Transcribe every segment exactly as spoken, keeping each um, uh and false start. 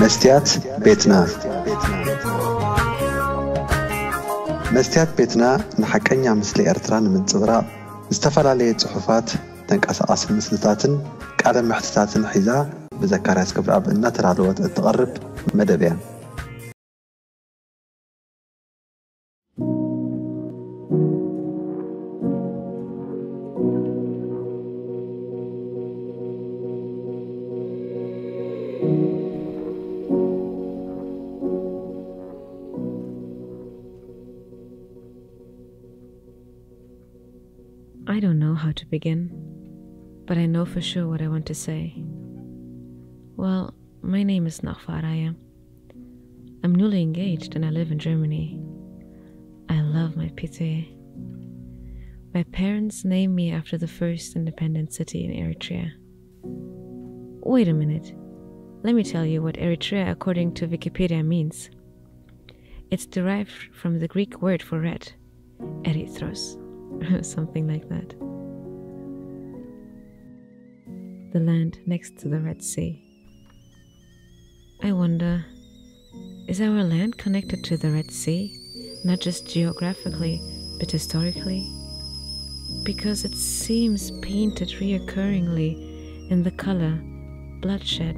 Mestyat Betna. Mestyat Betna نحكينا مثل إرتران من الزراء استفلالية صحفات تنقص أصل مسلسات كعلم محتسات حذاء بذكرات قبل أب النتر على الوقت التقرب مدبيا. I don't know how to begin, but I know for sure what I want to say. Well, my name is Nachfah Araya. I'm newly engaged and I live in Germany. I love my Pite. My parents named me after the first independent city in Eritrea. Wait a minute. Let me tell you what Eritrea according to Wikipedia means. It's derived from the Greek word for red, Erythros. Something like that. The land next to the Red Sea. I wonder, is our land connected to the Red Sea, not just geographically, but historically? Because it seems painted reoccurringly in the color bloodshed.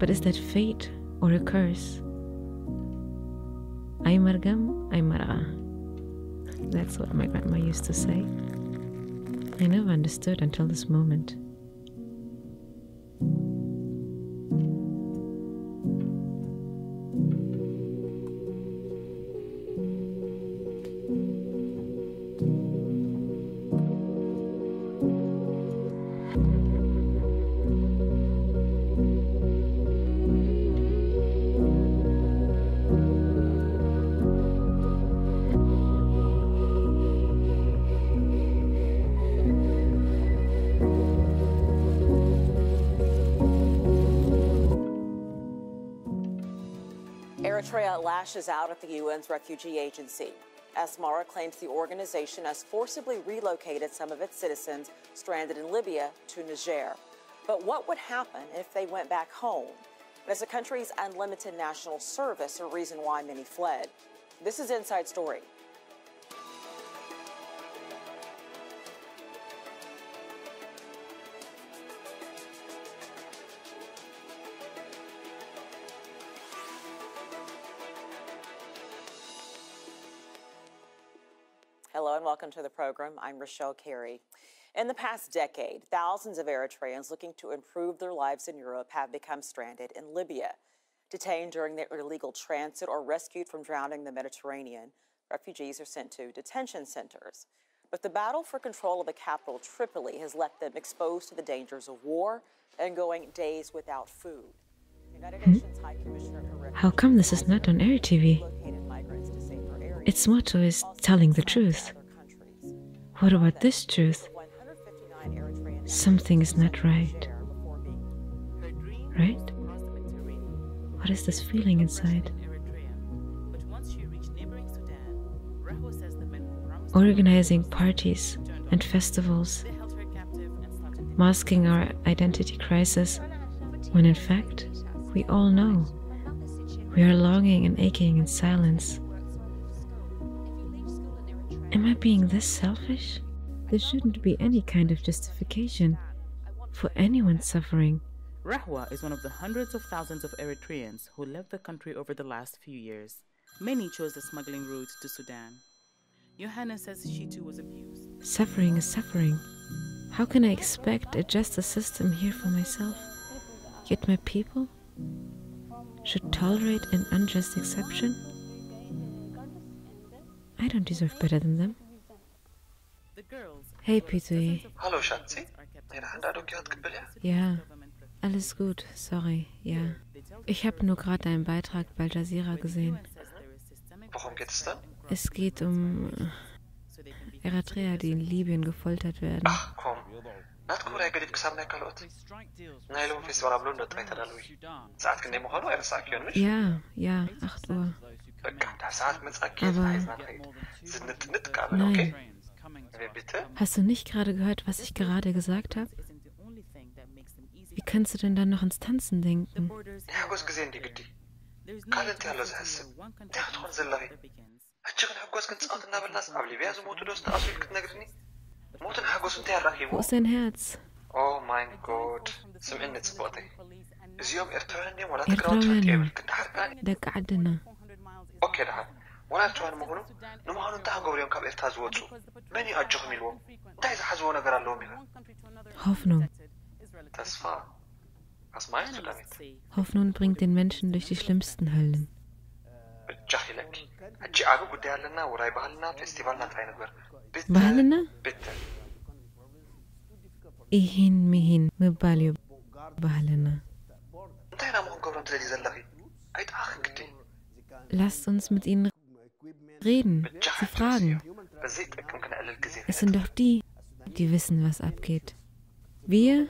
But is that fate or a curse? Ay margam, ay mar'a. That's what my grandma used to say. I never understood until this moment. Eritrea lashes out at the U N's refugee agency. Asmara claims the organization has forcibly relocated some of its citizens stranded in Libya to Niger. But what would happen if they went back home? And it's the country's unlimited national service, a reason why many fled. This is Inside Story. Hello and welcome to the program. I'm Rochelle Carey. In the past decade, thousands of Eritreans looking to improve their lives in Europe have become stranded in Libya. Detained during their illegal transit or rescued from drowning in the Mediterranean, refugees are sent to detention centers. But the battle for control of the capital, Tripoli, has left them exposed to the dangers of war and going days without food. Hmm? How come this is not on Eritv? Its motto is telling the truth. What about this truth? Something is not right. Right? What is this feeling inside? Organizing parties and festivals, masking our identity crisis, when in fact, we all know. We are longing and aching in silence. Am I being this selfish? There shouldn't be any kind of justification for anyone's suffering. Rahwa is one of the hundreds of thousands of Eritreans who left the country over the last few years. Many chose the smuggling route to Sudan. Johanna says she too was abused. Suffering is suffering. How can I expect a justice system here for myself? Yet my people should tolerate an unjust exception? I don't deserve better than them. Hey, Pitoy. Hello, Shanti. Ja, alles gut, sorry, ja. Ich habe nur gerade einen Beitrag bei Jazeera gesehen. Worum geht es denn? Es geht um Eritreer, die in Libyen gefoltert werden. Ach, komm. Ja, ja, acht Uhr. Aber nein. Hast du nicht gerade gehört, was ich gerade gesagt habe? Wie kannst du denn dann noch ans Tanzen denken? Wo ist dein Herz? Oh mein Gott. Okay, Hoffnung. Das war. Was meinst du damit? Hoffnung bringt den Menschen durch die schlimmsten Höllen. Bahalana? Ihin mihin mibalio Bahalana. Lasst uns mit ihnen reden, sie fragen. Es sind doch die, die wissen, was abgeht. Wir,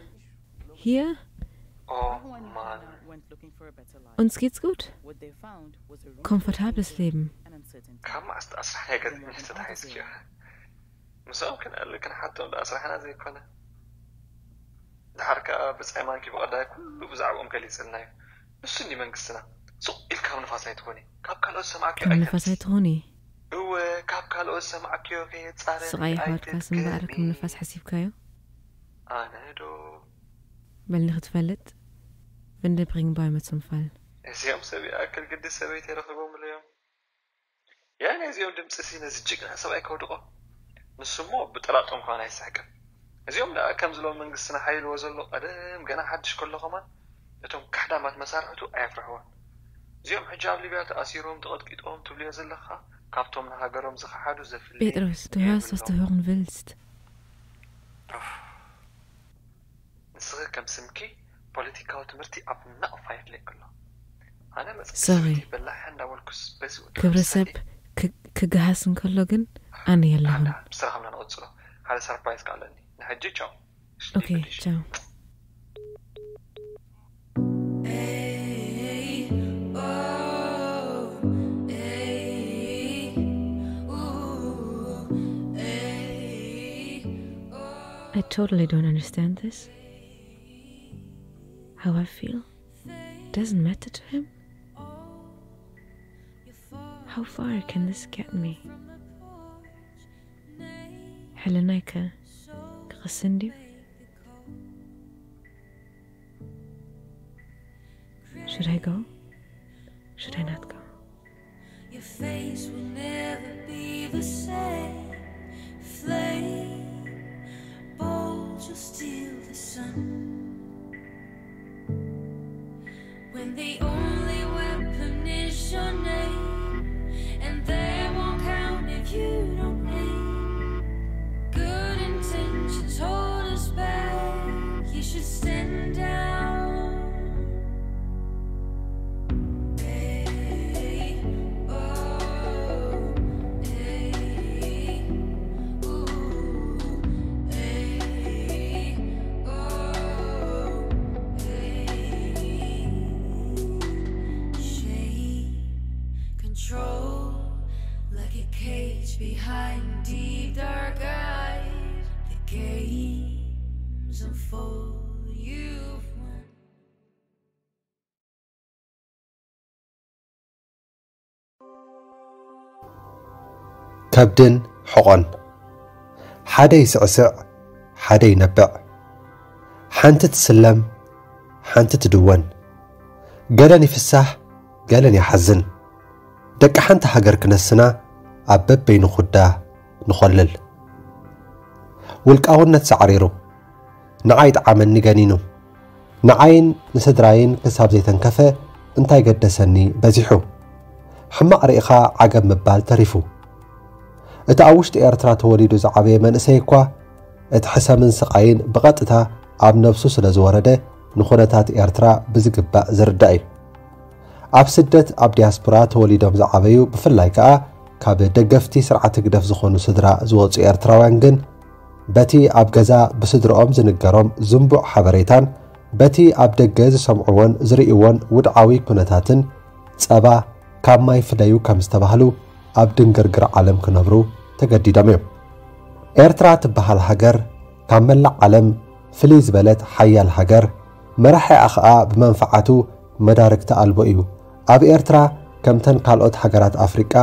hier, oh Mann. Uns geht's gut. Komfortables Leben. كم نفس هيتغني صغير بودكاست من بعدك كم نفس حسيب كايو بل نخد فلت بندل برين بايمة تنفل يوم سبي أكل قد سبيت يرغبون اليوم يعني يوم دمسسين زجقنا سبعي كودقو نسموه بطلاتهم كان هيسحكم يوم لا أكم زلون من قصنا حيل وزلو قدام قنا حدش كل غمان لتهم كحدامات مسارحتو أيفرحوان Erythros, du hörst, was du hören willst. Sorry. Kebresep, kegehassen Kollegen? Ani Allahum. Okay, ciao. I totally don't understand this. How I feel doesn't matter to him. How far can this get me? Helenaika Kassindi. Should I go? Should I not go? Your face will never be the same. Flame. Bold, you'll steal the sun. When the only weapon is your name, and they won't count if you don't name. Good intentions hold us back. You should stand down. Behind deep dark eyes, the games unfold. You've won. Captain Horan. Haday Sasa, Haday Napa. Hanted Salam, Hanted Duan. Galani Fissah, Galani Hazin. Dekahant Hagar Knessena. عبب بين خدا نخلل والكاون نتسعريرو نعايد عمل نجانينو نعاين نسدراين كساب زيتن كفه انتاي قدسني بزيحو حما ريخا عقب مبال تريفو اتعوشت ايرترا توليدو زعبي منسيكوا اتحسا من سقاين بقطتا عب نفسو سلازورده نخونتات ايرترا بزقبا زرداي عب سدت عب دياسبورا توليدو زعبيو بفلايكا كابي دقفتي سرعة قدف زخونو صدرا زوغ إيرتراوانجن باتي أبقزا بصدر أم زنقرام زنبوع حبريتان باتي أبدقز سمعوان زريئوان ودعاوي كنتاتن تسابا كام ماي فدايو كامستبهلو أبدنقرقر عالم كنبرو تقدي داميو إيرترا تبهالهاقر كامل عالم ፍሊ ዝበለት ሓያል ሃገር መራሒ ኣኽኣ ብመንፈዓቱ መዳርክታ ኣልቦ እዩ ኣብ ኤርትራ ከምተን ካልኦት ሃገራት ኣፍሪቃ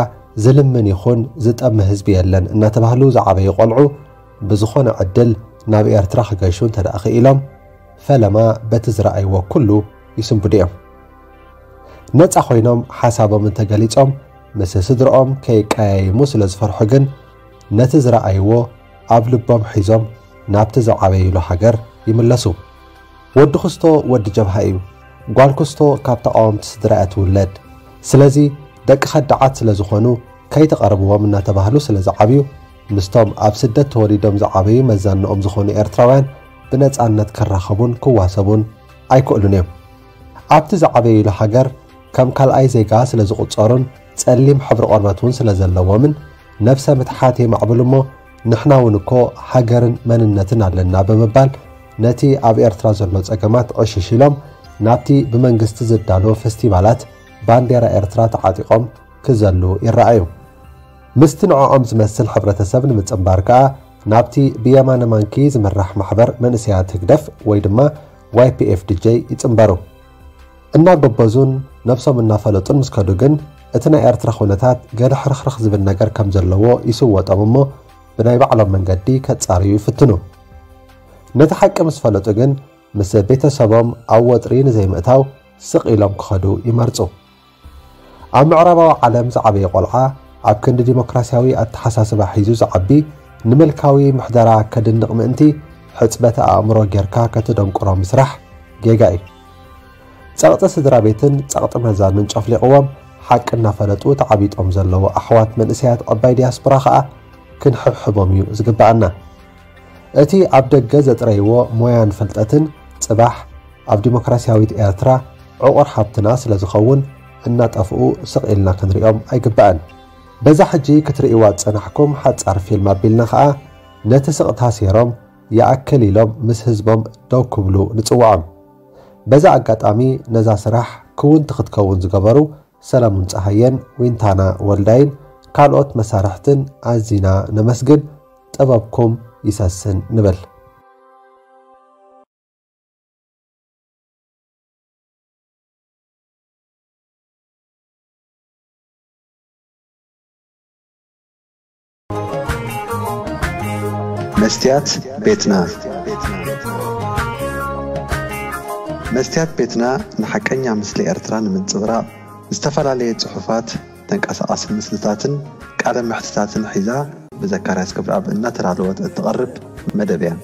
ዝልምን ይኹን ዝጠም ህዝብ የለን እናተባህሉ ዝዓበይ ቆልዑ ብዝኾነ ዕድል ናብ ኤርትራ ክገሹን ተዳኺሎም ፈለማ በትዝራኣይዎ ኩሉ ይስምቡድዮም ነፃ ኾይኖም ሓሳቦም ተገሊጾም ምስ ስድሮኦም ከይቀያይሙ ስለ ዝፈርሑ ግን ነቲ ዝራኣይዎ ኣብ ልቦም ሒዞም ናብቲ ዝዓበይሉ ሃገር ይምለሱ ወዲ ክስቶ ወዲ ጀብሃ እዩ ጓል ክስቶ ካብ ተቃውምቲ ስድራኣት ውለድ ስለዚ ደቂ ኸዳዓት ስለ ዝኾኑ ከይተቐርብዎም እናተባህሉ ስለ ዝዓብዩ ምስቶም ኣብ ስደት ተወሊዶም ዝዓበዩ መዛንኦም ዝኾኑ ኤርትራውያን ብነፃነት ክራኸቡን ክዋሰቡን ኣይክእሉን እዮም ኣብቲ ዝዓበይሉ ሃገር ከም ካልኣይ ዜጋ ስለ ዝቑፀሩን ጸሊም ሕብሪ ቆርበቱን ስለ ዘለዎምን ነፍሰ ምትሓት የማዕብሉሞ ንሕና ወንኮ ሃገርን መንነትን ኣለና በመባል ነቲ ኣብ ኤርትራ ዘሎ ጸገማት ኦሽሽሎም ናብቲ ብመንግስቲ ዝዳሎ ፌስቲቫላት ባንዴራ ኤርትራ ተዓጢቆም ክዘሉ ይረአዩ ምስቲ ንዓኦም ዝመስል ሕብረተሰብ ንምጽምባር ከዓ ናብቲ ብየማነ ማንኪ ዝምራሕ ማሕበር መንእስያት ህግደፍ ወይ ድማ ዋይ ፒ ኤፍ ዲ ጄ ይጽምበሩ እና ጎበዙን ነፍሶም እናፈለጡን ምስ ከዱ ግን እቲ ናይ ኤርትራ ኩነታት ገድሕ ርኽርኽ ዝብል ነገር ከም ዘለዎ ይስወጦም እሞ ብናይ ባዕሎም መንገዲ ከጻርዩ ይፍትኑ ነቲ ሓቂ ምስ ፈለጡ ግን ምስ ቤተሰቦም ኣብ ወጥሪ ንዘይምእታው ስቕ ኢሎም ክኸዱ ይመርፁ ኣብ ምዕራባዊ ዓለም ዝዓበየ ቆልዓ ኣብ ክንዲ ዲሞክራሲያዊ ኣተሓሳስባ ሒዙ ዝዓቢ ንመልካዊ ምሕደራ ከድንቕ ምእንቲ ሕፅበት ኣእምሮ ጌርካ ከተደንቁሮ ምስራሕ ጌጋ እዩ ጸቕጢ ስድራ ቤትን ጸቕጢ መዛንን ጨፍሊቕዎም ሓቂ እናፈለጡ ተዓቢጦም ዘለዎ ኣሕዋት መንእስያት ኣባይ ዲያስፖራ ከዓ ክንሕብሕቦም እዩ ዝግባአና እቲ ኣብ ደገ ዘጥረይዎ ሞያን ፍልጠትን ጽባሕ ኣብ ዲሞክራሲያዊት ኤርትራ ዕቑር ሓብትና ስለ ዝኸውን እናጠፍኡ ስቕ ኢልና ክንሪኦም ኣይግባአን በዛ ሕጂ ክትርእይዋ ፀናሕኩም ሓፃር ፊልም ኣቢልና ከዓ ነቲ ስቕታ ሴሮም ይኣክል ኢሎም ምስ ህዝቦም ደው ክብሉ ንፅውዖም በዛ ኣጋጣሚ ነዛ ስራሕ ክውንቲ ክትከውን ዝገበሩ ሰላሙን ፀሃየን ዊንታና ወልዳይን ካልኦት መሳርሕትን ኣዚና ነመስግን ጥበብኩም ይሰስን ንብል መስትያት ቤትና መስትያት ቤትና ንሓቀኛ ምስሊ ኤርትራ ንምንፅብራ ዝተፈላልየ ጽሑፋት ተንቀሳቀስ ምስልታትን ቃለ ምሕትታትን ሒዛ በዘካርያስ ክብራብ እናተራለወት እትቐርብ መደብያ